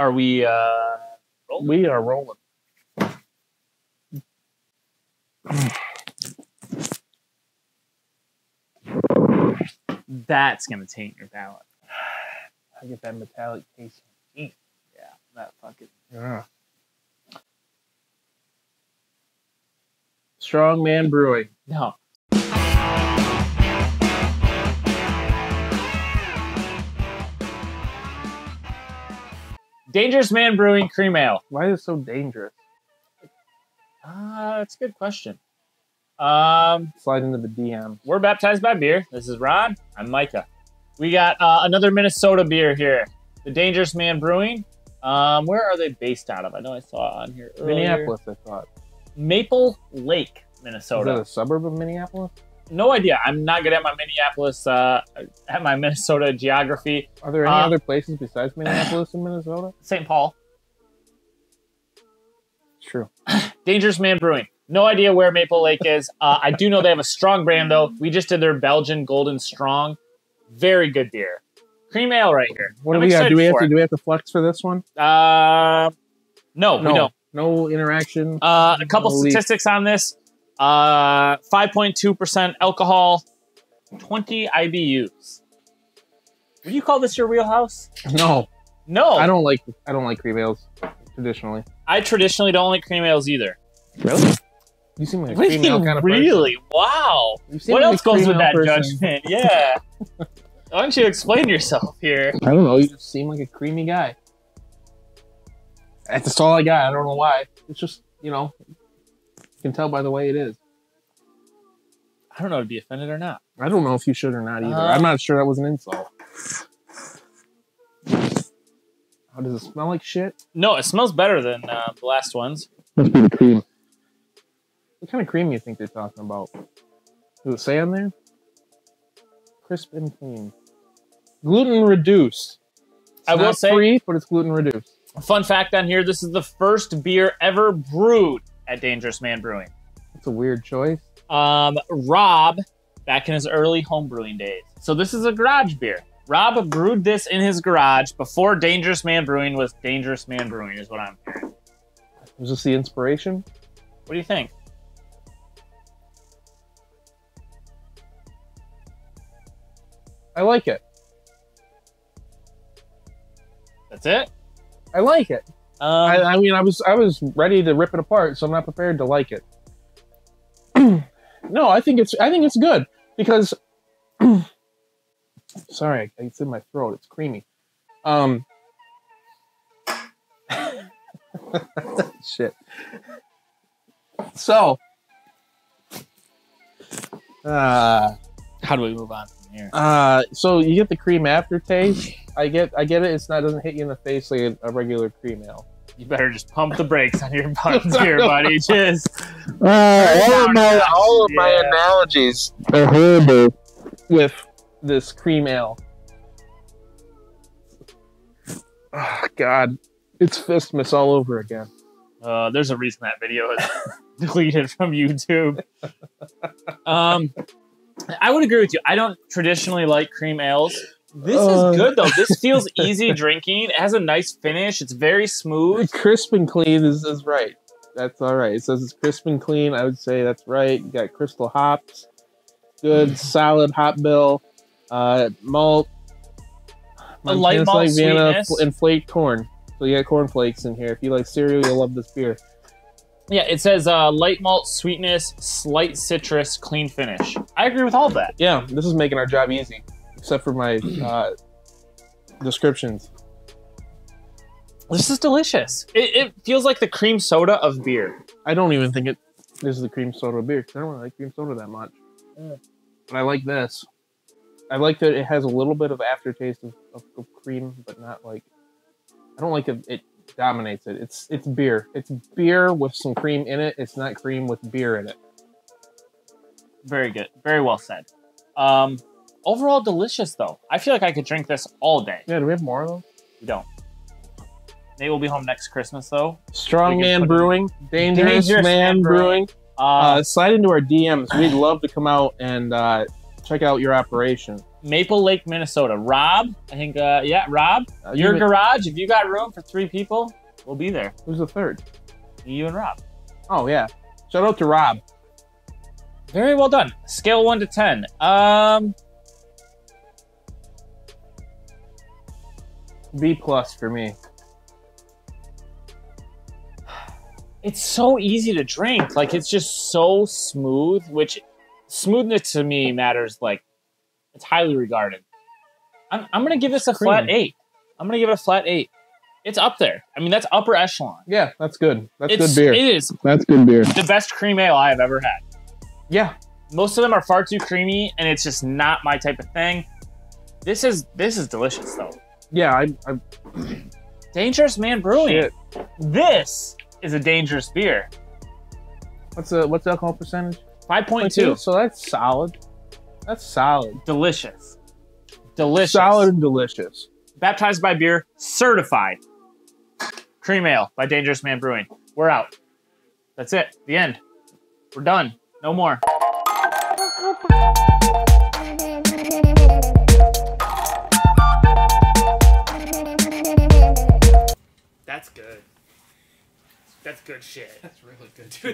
Are we? We are rolling. That's gonna taint your palate. I get that metallic taste. Yeah, that fucking. Yeah. Strong Man Brewing. No. Dangerous Man Brewing Cream Ale. Why is it so dangerous? That's a good question. Slide into the DM. We're Baptized by Beer. This is Ron. I'm Micah. We got another Minnesota beer here. The Dangerous Man Brewing. Where are they based out of? I know I saw on here earlier. Minneapolis, I thought. Maple Lake, Minnesota. Is that a suburb of Minneapolis? No idea. I'm not good at my Minneapolis, at my Minnesota geography. Are there any other places besides Minneapolis in Minnesota? St. Paul. True. Dangerous Man Brewing. No idea where Maple Lake is. I do know they have a strong brand, though. We just did their Belgian Golden Strong. Very good beer. Cream ale right here. What do we got? Do we have to flex for this one? No, we don't. No interaction. A couple statistics on this. 5.2% alcohol, 20 IBUs. Would you call this your wheelhouse? No. No. I don't like cream ales traditionally. I traditionally don't like cream ales either. Really? You seem like a cream ale kind of person. Really? Wow. What else goes with that judgment? Yeah. Why don't you explain yourself here? I don't know. You just seem like a creamy guy. That's all I got. I don't know why. It's just, you know, you can tell by the way it is. I don't know to be offended or not. I don't know if you should or not either. I'm not sure that was an insult. Oh, does it smell like shit? No, it smells better than the last ones. Must be the cream. What kind of cream do you think they're talking about? Does it say on there? Crisp and clean. Gluten reduced. It's I will say, free, but it's gluten reduced. Fun fact on here, this is the first beer ever brewed at Dangerous Man Brewing. That's a weird choice. Rob, back in his early home brewing days. So this is a garage beer. Rob brewed this in his garage before Dangerous Man Brewing was Dangerous Man Brewing, is what I'm hearing. Was this the inspiration? What do you think? I like it. That's it? I like it. I mean, I was ready to rip it apart, so I'm not prepared to like it. No, I think it's good because. Sorry, it's in my throat. It's creamy. Shit. So. How do we move on from here? So you get the cream aftertaste. I get it. It's not, it doesn't hit you in the face like a regular cream ale. You better just pump the brakes on your buttons here, buddy. Just all of my analogies are horrible with this cream ale. Oh, God, it's Fistmas all over again. There's a reason that video is deleted from YouTube. I would agree with you. I don't traditionally like cream ales. This is good, though. This feels easy drinking. It has a nice finish. It's very smooth. Crisp and clean is right. That's all right. It says it's crisp and clean. I would say that's right. You got crystal hops. Good, solid hop bill. Malt. A light malt sweetness. And flaked corn. So you got corn flakes in here. If you like cereal, you'll love this beer. Yeah, it says light malt sweetness, slight citrus, clean finish. I agree with all of that. Yeah, this is making our job easy, except for my descriptions. This is delicious. It feels like the cream soda of beer. I don't even think this is the cream soda of beer, because I don't really like cream soda that much. Yeah. But I like this. I like that it has a little bit of aftertaste of cream, but not like... I don't like that it dominates it. It's beer. It's beer with some cream in it. It's not cream with beer in it. Very good. Very well said. Overall delicious, though. I feel like I could drink this all day. Yeah, do we have more of them? We don't. They will be home next Christmas, though. Strong Man Brewing. Dangerous Man Brewing. Slide into our DMs. We'd love to come out and check out your operation. Maple Lake, Minnesota. Rob, I think, yeah, Rob, your garage, if you got room for 3 people, we'll be there. Who's the 3rd? You and Rob. Oh, yeah. Shout out to Rob. Very well done. Scale 1 to 10. B+ for me. It's so easy to drink. Like, it's just so smooth, which smoothness to me matters. Like, it's highly regarded. I'm going to give this a flat 8. I'm going to give it a flat 8. It's up there. I mean, that's upper echelon. Yeah, that's good. That's good beer. It is. That's good beer. The best cream ale I've ever had. Yeah. Most of them are far too creamy, and it's just not my type of thing. This is delicious, though. Yeah. Dangerous Man Brewing. Shit. This is a dangerous beer. What's the alcohol percentage? 5.2. So that's solid. That's solid. Delicious. Delicious. Solid and delicious. Baptized by Beer, certified. Cream ale by Dangerous Man Brewing. We're out. That's it. The end. We're done. No more. That's good. That's good shit. That's really good, dude.